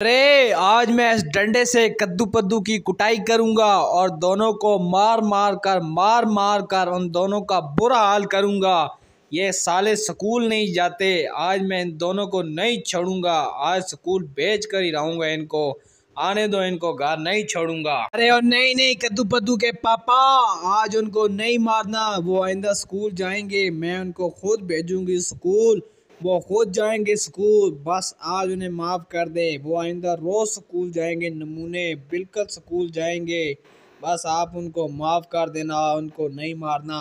अरे आज मैं इस डंडे से कद्दू पद्दू की कुटाई करूंगा और दोनों को मार मार कर उन दोनों का बुरा हाल करूंगा। ये साले स्कूल नहीं जाते, आज मैं इन दोनों को नहीं छोड़ूंगा। आज स्कूल भेज कर ही रहूंगा, इनको आने दो, इनको घर नहीं छोड़ूंगा। अरे और नहीं कद्दू पद्दू के पापा, आज उनको नहीं मारना, वो आइंदा स्कूल जाएंगे, मैं उनको खुद भेजूंगी स्कूल, वो खुद जाएंगे स्कूल। बस आज उन्हें माफ़ कर दे, वो आइंदा रोज़ स्कूल जाएंगे, नमूने बिल्कुल स्कूल जाएंगे। बस आप उनको माफ़ कर देना, उनको नहीं मारना।